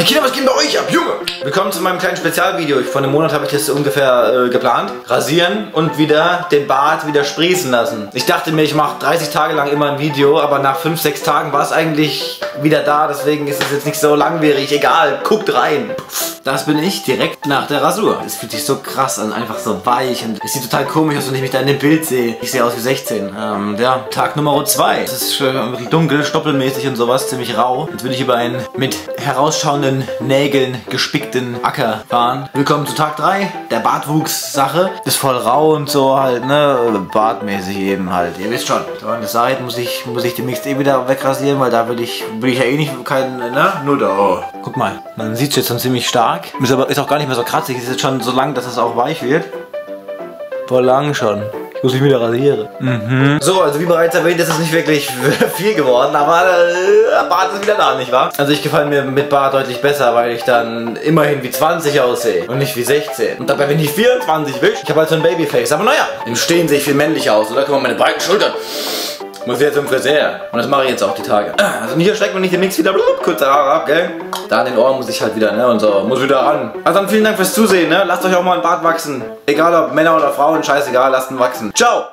Herr Kieler, was geht bei euch ab, Junge? Willkommen zu meinem kleinen Spezialvideo. Vor einem Monat habe ich das ungefähr geplant. Rasieren und wieder den Bart wieder sprießen lassen. Ich dachte mir, ich mache 30 Tage lang immer ein Video, aber nach 5, 6 Tagen war es eigentlich wieder da. Deswegen ist es jetzt nicht so langwierig. Egal, guckt rein. Das bin ich direkt nach der Rasur. Es fühlt sich so krass an, einfach so weich. Und es sieht total komisch aus, wenn ich mich da in dem Bild sehe. Ich sehe aus wie 16. Ja, Tag Nummer 2. Es ist wirklich dunkel, stoppelmäßig und sowas, ziemlich rau. Jetzt will ich über einen mit herausschauenden Nägeln gespickten Acker fahren. Willkommen zu Tag 3. Der Bartwuchs-Sache ist voll rau und so halt, ne? Bartmäßig eben halt. Ihr wisst schon. So, an der Seite muss ich demnächst eh wieder wegrasieren, weil da will ich ja eh nicht keinen, ne? Nur da. Oh. Guck mal, man sieht es jetzt schon ziemlich stark. Ist aber auch gar nicht mehr so kratzig. Ist jetzt schon so lang, dass es auch weich wird. Voll lang schon. Muss ich wieder rasieren. Mhm. So, also wie bereits erwähnt, ist es nicht wirklich viel geworden, aber Bart ist wieder da, nicht wahr? Also ich gefalle mir mit Bart deutlich besser, weil ich dann immerhin wie 20 aussehe und nicht wie 16. Und dabei bin ich 24, wisch. Ich habe halt so ein Babyface, aber naja, im Stehen sehe ich viel männlicher aus, oder? Guck mal, meine beiden Schultern. Muss jetzt zum Friseur. Und das mache ich jetzt auch die Tage. Also nicht erschrecken, wenn ich demnächst wieder blub, kurze Haare ab, gell? Da an den Ohren muss ich halt wieder, ne? Und so. Muss wieder ran. Also dann vielen Dank fürs Zusehen, ne? Lasst euch auch mal einen Bart wachsen. Egal ob Männer oder Frauen, scheißegal, lasst ihn wachsen. Ciao!